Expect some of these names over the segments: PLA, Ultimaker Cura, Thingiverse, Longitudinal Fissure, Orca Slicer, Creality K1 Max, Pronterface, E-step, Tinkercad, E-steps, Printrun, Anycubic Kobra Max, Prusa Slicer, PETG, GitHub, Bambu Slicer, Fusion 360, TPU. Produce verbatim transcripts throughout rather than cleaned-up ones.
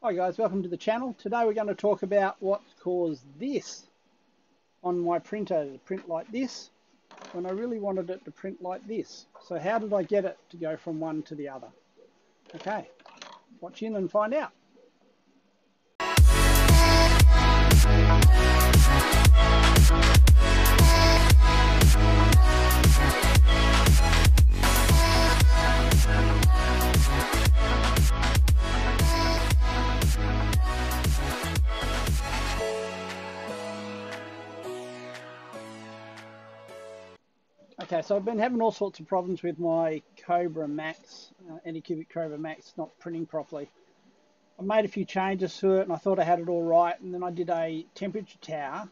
Hi guys, welcome to the channel. Today we're going to talk about what caused this on my printer to print like this when I really wanted it to print like this. So how did I get it to go from one to the other? Okay, watch in and find out. Okay, so I've been having all sorts of problems with my Kobra Max, uh, Anycubic Kobra Max, not printing properly. I made a few changes to it and I thought I had it all right, and then I did a temperature tower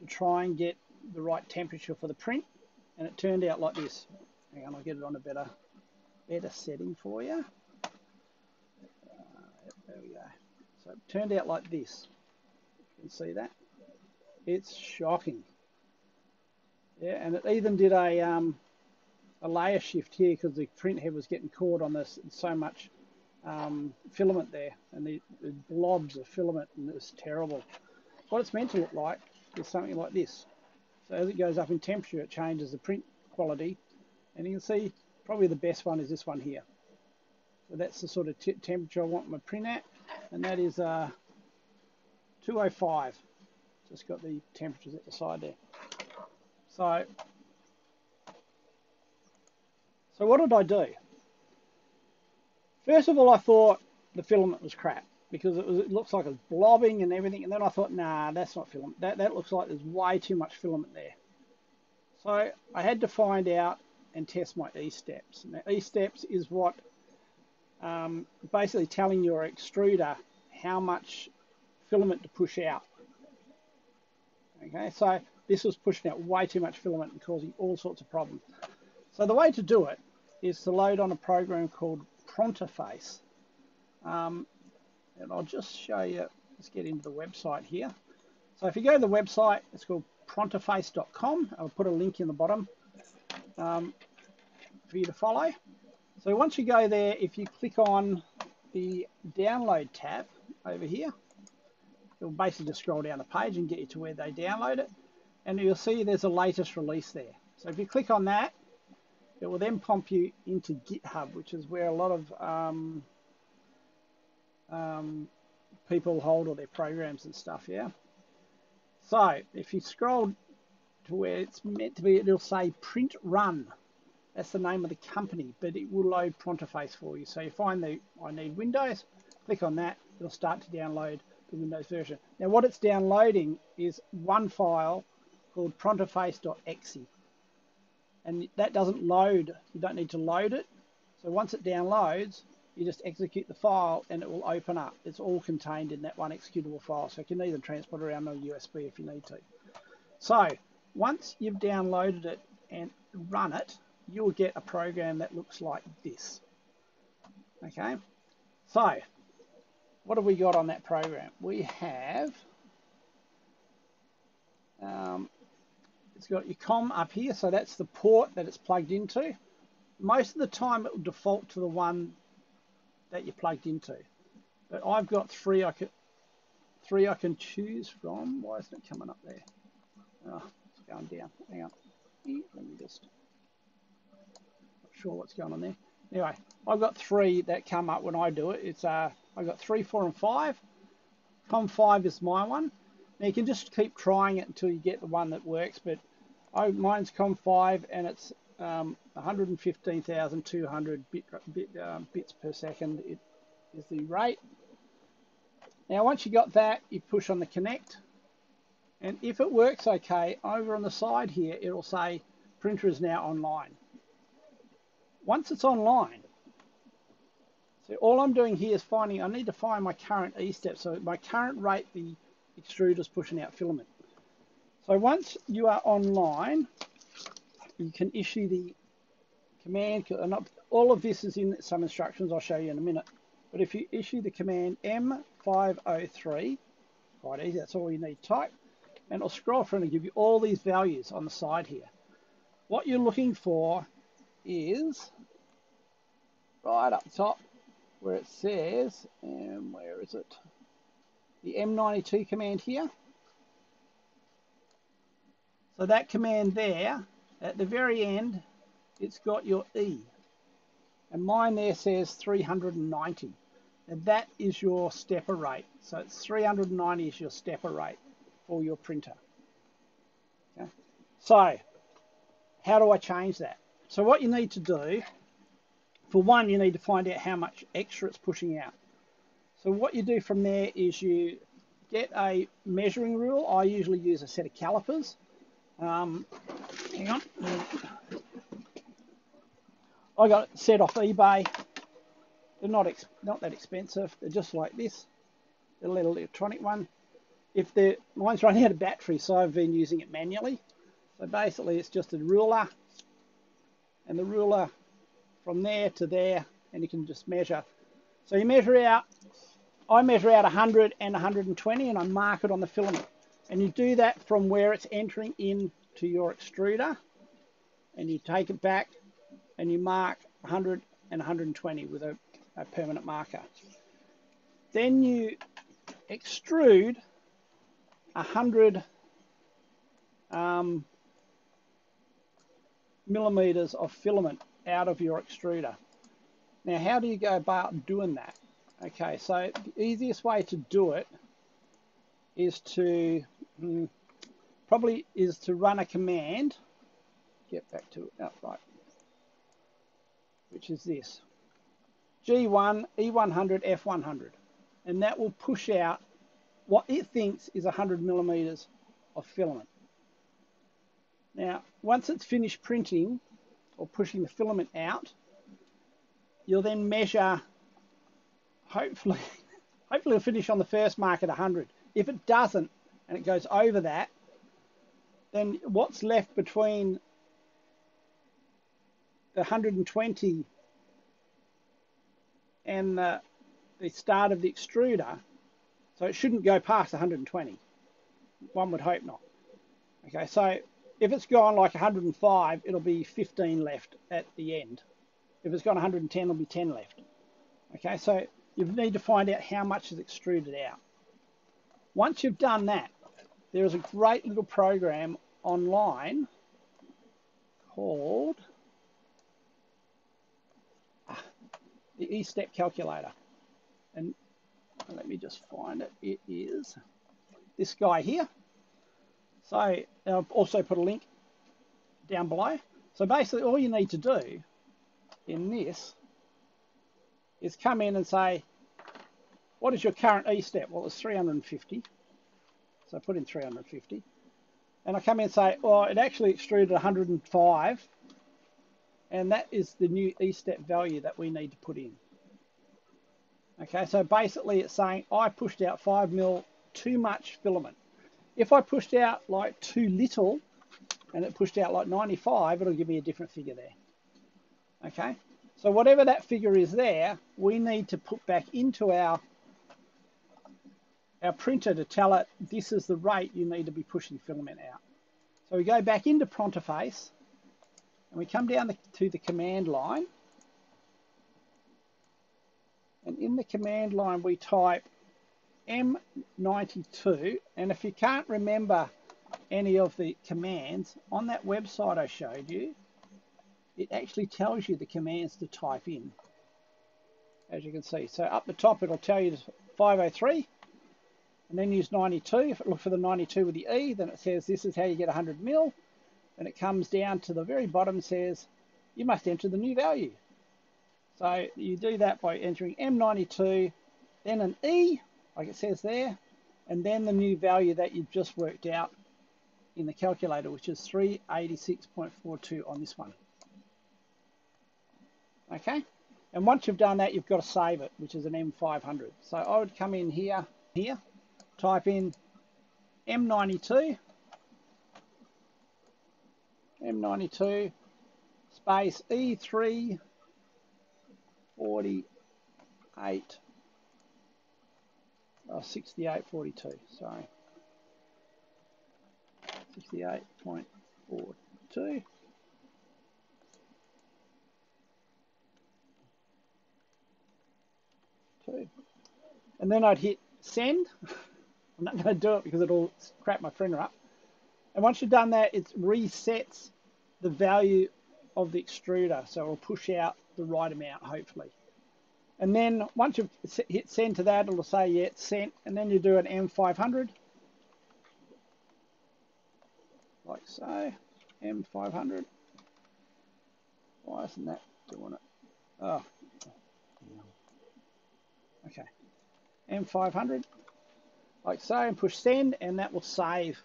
to try and get the right temperature for the print, and it turned out like this. Hang on, I'll get it on a better, better setting for you. Uh, there we go. So it turned out like this. You can see that. It's shocking. Yeah, and it even did a, um, a layer shift here because the print head was getting caught on this, so much um, filament there, and the, the blobs of filament, and it was terrible. What it's meant to look like is something like this. So as it goes up in temperature, it changes the print quality, and you can see probably the best one is this one here. So that's the sort of t temperature I want my print at, and that is uh, two oh five. Just got the temperatures at the side there. So, so what did I do? First of all, I thought the filament was crap because it, was, it looks like it's blobbing and everything. And then I thought, nah, that's not filament. That, that looks like there's way too much filament there. So I had to find out and test my E-steps. Now, E-steps is what um, basically telling your extruder how much filament to push out. Okay, so this was pushing out way too much filament and causing all sorts of problems. So the way to do it is to load on a program called Pronterface. Um, and I'll just show you, let's get into the website here. So if you go to the website, it's called pronterface dot com. I'll put a link in the bottom um, for you to follow. So once you go there, if you click on the download tab over here, it'll basically just scroll down the page and get you to where they download it. And you'll see there's a latest release there. So if you click on that, it will then pump you into GitHub, which is where a lot of um, um, people hold all their programs and stuff, yeah? So if you scroll to where it's meant to be, it'll say Print Run. That's the name of the company, but it will load Pronterface for you. So you find the I need Windows, click on that, it'll start to download the Windows version. Now what it's downloading is one file called pronterface dot E X E, and that doesn't load. You don't need to load it. So once it downloads, you just execute the file and it will open up. It's all contained in that one executable file, so you can even transport it around on U S B if you need to. So once you've downloaded it and run it, you'll get a program that looks like this. Okay, so what have we got on that program? We have um, it's got your COM up here, so that's the port that it's plugged into. Most of the time it will default to the one that you're plugged into. But I've got three I can, three I can choose from. Why isn't it coming up there? Oh, it's going down. Hang on. Let me just... Not sure what's going on there. Anyway, I've got three that come up when I do it. It's uh, I've got three, four, and five. COM five is my one. Now you can just keep trying it until you get the one that works, but I, mine's COM five and it's um, one hundred fifteen thousand two hundred bit, bit, uh, bits per second it is the rate. Now once you got that, you push on the connect, and if it works okay, over on the side here it'll say printer is now online. Once it's online, so all I'm doing here is finding, I need to find my current E-step, so my current rate the extruder's pushing out filament. So once you are online, you can issue the command, all of this is in some instructions I'll show you in a minute, but if you issue the command M five oh three, quite easy, that's all you need to type, and it'll scroll through and give you all these values on the side here. What you're looking for is right up top where it says, and where where is it? The M ninety-two command here. So that command there, at the very end, it's got your E. And mine there says three hundred ninety. And that is your stepper rate. So it's three hundred ninety is your stepper rate for your printer. Okay. So how do I change that? So what you need to do, for one, you need to find out how much extra it's pushing out. So what you do from there is you get a measuring rule. I usually use a set of calipers. Um, hang on. I got it set off eBay. They're not ex not that expensive. They're just like this, the little electronic one. If they're, mine's running out of battery, so I've been using it manually. So basically, it's just a ruler, and the ruler from there to there, and you can just measure. So you measure out. I measure out one hundred and one hundred twenty, and I mark it on the filament. And you do that from where it's entering in to your extruder, and you take it back, and you mark one hundred and one hundred twenty with a a permanent marker. Then you extrude one hundred um, millimeters of filament out of your extruder. Now, how do you go about doing that? Okay, so the easiest way to do it is to mm, probably is to run a command. Get back to it. Oh, right, which is this. G one, E one hundred, F one hundred, and that will push out what it thinks is one hundred millimeters of filament. Now, once it's finished printing or pushing the filament out, you'll then measure, hopefully, hopefully it'll finish on the first mark at one hundred. If it doesn't and it goes over that, then what's left between the one hundred twenty and the, the start of the extruder, so it shouldn't go past one hundred twenty. One would hope not. Okay, so if it's gone like one hundred five, it'll be fifteen left at the end. If it's gone one hundred ten, it'll be ten left. Okay, so you need to find out how much is extruded out. Once you've done that, there is a great little program online called the E-step calculator, and let me just find it. It is this guy here. So I've also put a link down below. So basically all you need to do in this is come in and say, what is your current E-step? Well, it's three hundred fifty. So I put in three hundred fifty, and I come in and say, well, it actually extruded one hundred five. And that is the new E-step value that we need to put in. Okay, so basically it's saying I pushed out five mil too much filament. If I pushed out like too little and it pushed out like ninety-five, it'll give me a different figure there. Okay, so whatever that figure is there, we need to put back into our, our printer to tell it this is the rate you need to be pushing filament out. So we go back into Pronterface, and we come down the, to the command line, and in the command line we type M ninety-two, and if you can't remember any of the commands, on that website I showed you, it actually tells you the commands to type in, as you can see. So up the top it'll tell you five oh three, and then use ninety-two. If it look for the ninety-two with the E, then it says this is how you get one hundred mil. And it comes down to the very bottom and says, you must enter the new value. So you do that by entering M ninety-two, then an E, like it says there, and then the new value that you've just worked out in the calculator, which is three eighty-six point four two on this one. Okay, and once you've done that, you've got to save it, which is an M five hundred. So I would come in here, here, type in M ninety-two, M ninety-two space E three forty-eight, oh, sixty-eight forty-two, sorry, sixty-eight point four two, and and then I'd hit send. I'm not going to do it because it'll crap my printer up. And once you've done that, it resets the value of the extruder. So it'll push out the right amount, hopefully. And then once you've hit send to that, it'll say, yeah, it's sent. And then you do an M five hundred, like so, M five hundred. Why isn't that doing it? Oh, okay. M five hundred, like so, and push send, and that will save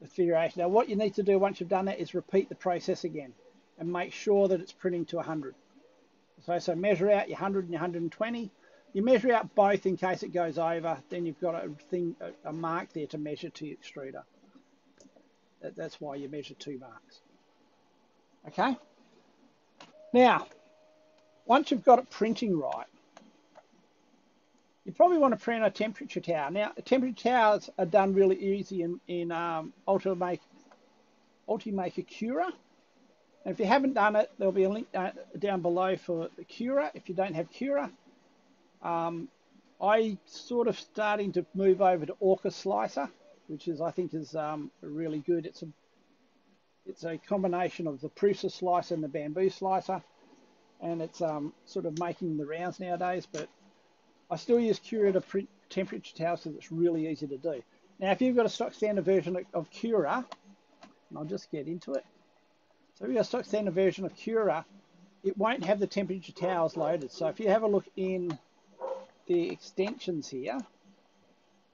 the configuration. Now, what you need to do once you've done that is repeat the process again and make sure that it's printing to one hundred. So, so measure out your one hundred and your one hundred twenty. You measure out both in case it goes over. Then you've got a thing, a mark there to measure to your extruder. That, that's why you measure two marks. Okay. Now, once you've got it printing right, you probably want to print a temperature tower. Now, temperature towers are done really easy in, in um, Ultimaker, Ultimaker Cura. And if you haven't done it, there'll be a link down below for the Cura. If you don't have Cura, um, I sort of starting to move over to Orca Slicer, which is I think is um, really good. It's a it's a combination of the Prusa Slicer and the Bambu Slicer, and it's um, sort of making the rounds nowadays. But I still use Cura to print temperature towers because it's really easy to do. Now, if you've got a stock standard version of Cura, and I'll just get into it. So if you've got a stock standard version of Cura, it won't have the temperature towers loaded. So if you have a look in the extensions here,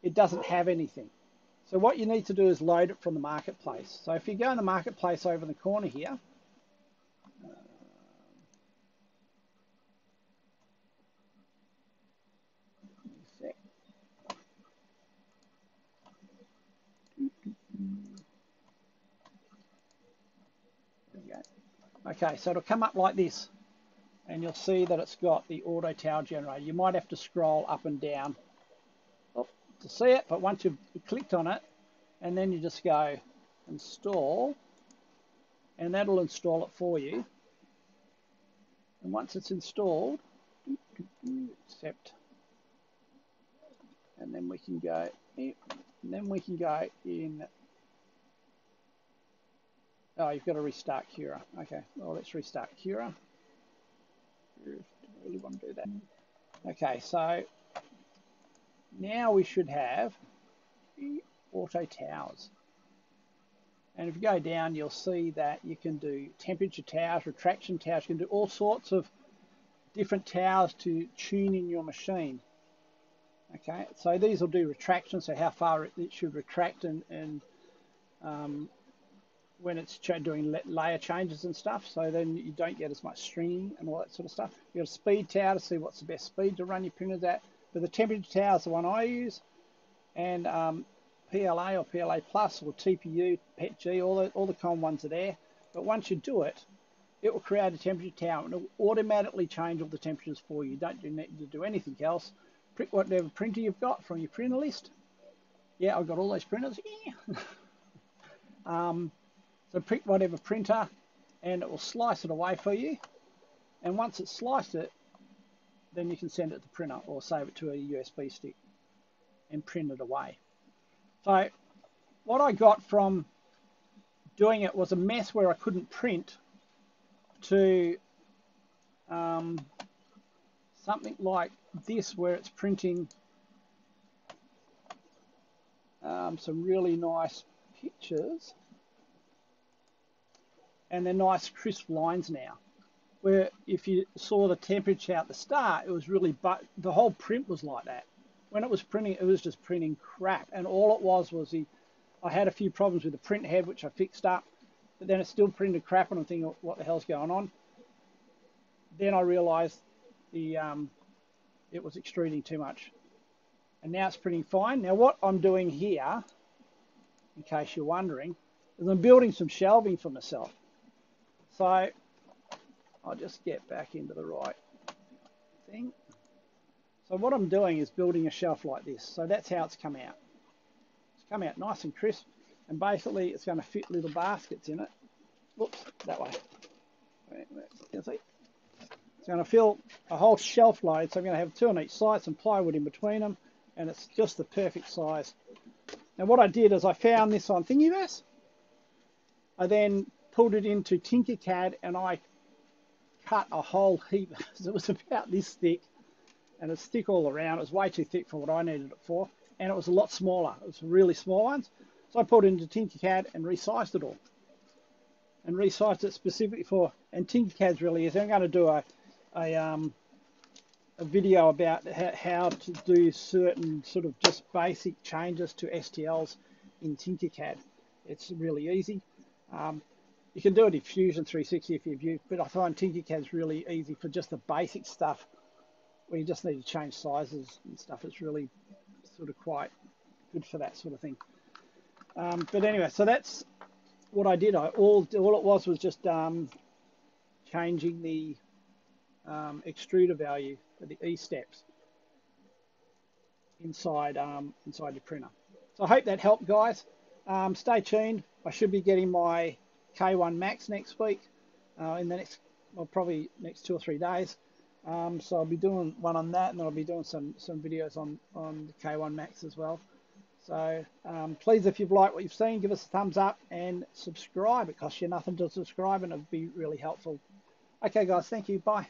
it doesn't have anything. So what you need to do is load it from the marketplace. So if you go in the marketplace over in the corner here, um, Okay, so it'll come up like this, and you'll see that it's got the auto tower generator. You might have to scroll up and down to see it, but once you've clicked on it, and then you just go install, and that'll install it for you. And once it's installed, accept, and then we can go, and then we can go in. Oh, you've got to restart Cura. Okay, well, let's restart Cura. I really want to do that. Okay, so now we should have auto towers. And if you go down, you'll see that you can do temperature towers, retraction towers. You can do all sorts of different towers to tune in your machine. Okay, so these will do retraction, so how far it should retract and... and um, when it's doing layer changes and stuff, so then you don't get as much stringing and all that sort of stuff. You've got a speed tower to see what's the best speed to run your printers at, but the temperature tower is the one I use, and um, P L A or P L A Plus or T P U, P E T G, all the, all the common ones are there. But once you do it, it will create a temperature tower and it will automatically change all the temperatures for you. You don't need to do anything else. Print whatever printer you've got from your printer list. Yeah, I've got all those printers. Yeah. um, So pick whatever printer, and it will slice it away for you. And once it's sliced it, then you can send it to the printer or save it to a U S B stick and print it away. So what I got from doing it was a mess where I couldn't print to um, something like this where it's printing um, some really nice pictures. And they're nice crisp lines now, where if you saw the temperature at the start, it was really, but the whole print was like that. When it was printing, it was just printing crap, and all it was was the, I had a few problems with the print head, which I fixed up, but then it still printed crap, and I'm thinking, what the hell's going on? Then I realized the um, it was extruding too much, and now it's printing fine. Now what I'm doing here, in case you're wondering, is I'm building some shelving for myself. So I'll just get back into the right thing. So what I'm doing is building a shelf like this. So that's how it's come out. It's come out nice and crisp. And basically it's going to fit little baskets in it. Whoops, that way. It's going to fill a whole shelf load, so I'm going to have two on each side, some plywood in between them, and it's just the perfect size. And what I did is I found this on Thingiverse. I then pulled it into Tinkercad and I cut a whole heap. It was about this thick, and it's thick all around. It was way too thick for what I needed it for, and it was a lot smaller. It was really small ones. So I pulled it into Tinkercad and resized it all, and resized it specifically for, and Tinkercad's really is, I'm going to do a, a, um, a video about how, how to do certain sort of just basic changes to S T Ls in Tinkercad. It's really easy. Um, you can do it in Fusion three sixty if you've used, but I find Tinkercad's really easy for just the basic stuff where you just need to change sizes and stuff. It's really sort of quite good for that sort of thing. Um, but anyway, so that's what I did. I all all it was was just um, changing the um, extruder value for the E steps inside um, inside your printer. So I hope that helped, guys. Um, stay tuned. I should be getting my K one Max next week. Uh, in the next, well, probably next two or three days. Um, so I'll be doing one on that, and then I'll be doing some some videos on on the K one Max as well. So um, please, if you've liked what you've seen, give us a thumbs up and subscribe. It costs you nothing to subscribe, and it would be really helpful. Okay, guys, thank you. Bye.